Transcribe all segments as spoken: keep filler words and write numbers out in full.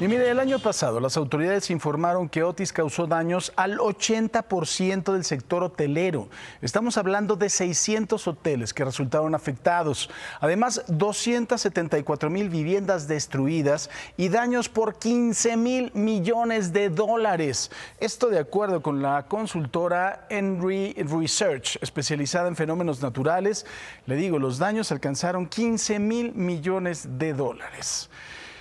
Y mire, el año pasado las autoridades informaron que Otis causó daños al ochenta por ciento del sector hotelero. Estamos hablando de seiscientos hoteles que resultaron afectados. Además, doscientas setenta y cuatro mil viviendas destruidas y daños por quince mil millones de dólares. Esto de acuerdo con la consultora Henry Research, especializada en fenómenos naturales. Le digo, los daños alcanzaron quince mil millones de dólares.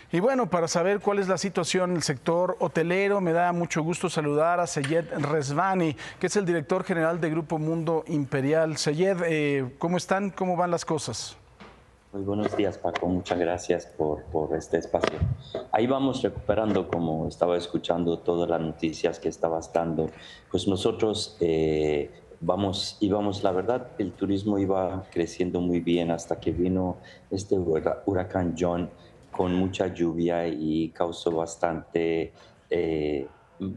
Y bueno, para saber cuál es la situación en el sector hotelero, me da mucho gusto saludar a Seyed Rezvani, que es el director general de Grupo Mundo Imperial. Seyed, eh, ¿cómo están? ¿Cómo van las cosas? Muy buenos días, Paco. Muchas gracias por, por este espacio. Ahí vamos recuperando, como estaba escuchando todas las noticias que estabas dando. Pues nosotros eh, vamos, íbamos, la verdad, el turismo iba creciendo muy bien hasta que vino este huracán John, con mucha lluvia y causó bastante, eh,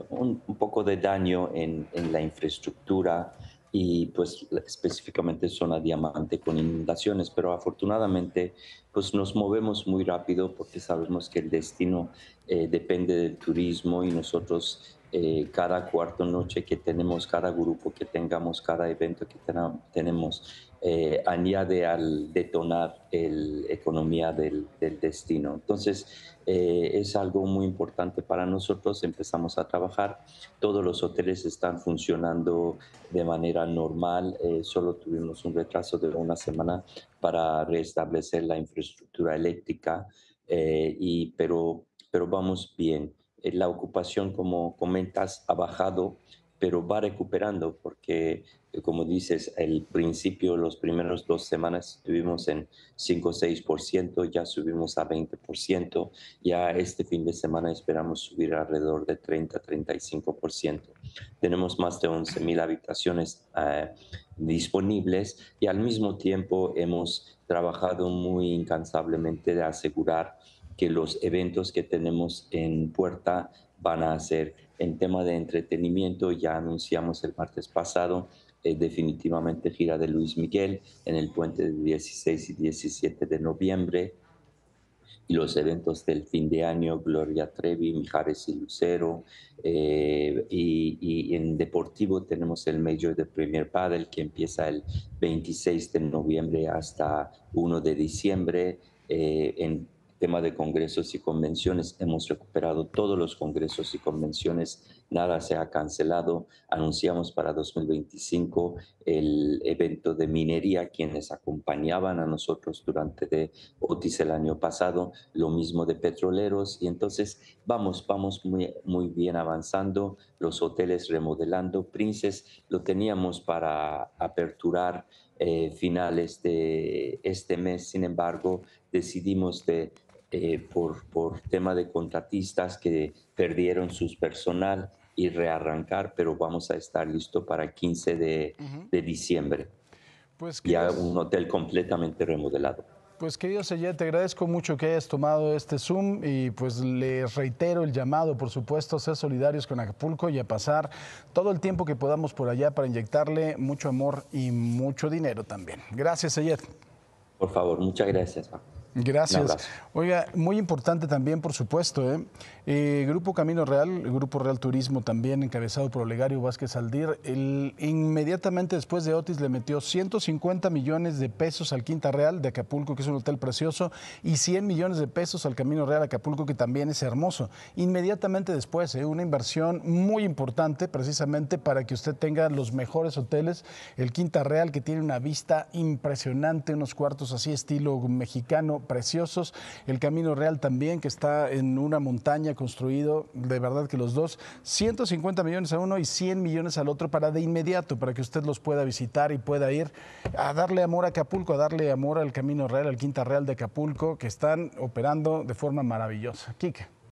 un, un poco de daño en, en la infraestructura y pues específicamente zona Diamante con inundaciones, pero afortunadamente pues nos movemos muy rápido porque sabemos que el destino eh, depende del turismo y nosotros eh, cada cuarto noche que tenemos, cada grupo que tengamos, cada evento que ten- tenemos, Eh, añade al detonar la economía del, del destino. Entonces, eh, es algo muy importante para nosotros. Empezamos a trabajar. Todos los hoteles están funcionando de manera normal. Eh, solo tuvimos un retraso de una semana para restablecer la infraestructura eléctrica, eh, y, pero, pero vamos bien. Eh, la ocupación, como comentas, ha bajado, pero va recuperando porque, como dices, al principio, los primeros dos semanas estuvimos en cinco o seis por ciento, ya subimos a veinte por ciento, ya este fin de semana esperamos subir alrededor de treinta a treinta y cinco por ciento. Tenemos más de once mil habitaciones eh, disponibles y al mismo tiempo hemos trabajado muy incansablemente de asegurar que los eventos que tenemos en puerta van a ser. En tema de entretenimiento, ya anunciamos el martes pasado eh, definitivamente gira de Luis Miguel en el puente del dieciséis y diecisiete de noviembre. Y los eventos del fin de año, Gloria Trevi, Mijares y Lucero. Eh, y, y en deportivo tenemos el Major de Premier Paddle, que empieza el veintiséis de noviembre hasta uno de diciembre. Eh, en tema de congresos y convenciones, hemos recuperado todos los congresos y convenciones, nada se ha cancelado. Anunciamos para dos mil veinticinco el evento de minería, quienes acompañaban a nosotros durante de Otis el año pasado, lo mismo de petroleros, y entonces vamos, vamos muy, muy bien avanzando, los hoteles remodelando. Princess lo teníamos para aperturar eh, finales de este mes, sin embargo, decidimos de... Eh, por, por tema de contratistas que perdieron su personal y rearrancar, pero vamos a estar listo para quince de, uh-huh. de diciembre. Pues ya es un hotel completamente remodelado. Pues querido Seyed, te agradezco mucho que hayas tomado este Zoom y pues les reitero el llamado, por supuesto, a ser solidarios con Acapulco y a pasar todo el tiempo que podamos por allá para inyectarle mucho amor y mucho dinero también. Gracias, Seyed. Por favor, muchas gracias, Paco. Gracias. Oiga, muy importante también, por supuesto, ¿eh? Eh, Grupo Camino Real, el Grupo Real Turismo, también encabezado por Olegario Vázquez Aldir, el, inmediatamente después de Otis le metió ciento cincuenta millones de pesos al Quinta Real de Acapulco, que es un hotel precioso, y cien millones de pesos al Camino Real Acapulco, que también es hermoso. Inmediatamente después, ¿eh? Una inversión muy importante precisamente para que usted tenga los mejores hoteles. El Quinta Real, que tiene una vista impresionante, unos cuartos así estilo mexicano, preciosos, el Camino Real también, que está en una montaña construido, de verdad que los dos, ciento cincuenta millones a uno y cien millones al otro, para de inmediato, para que usted los pueda visitar y pueda ir a darle amor a Acapulco, a darle amor al Camino Real, al Quinta Real de Acapulco, que están operando de forma maravillosa. Kike.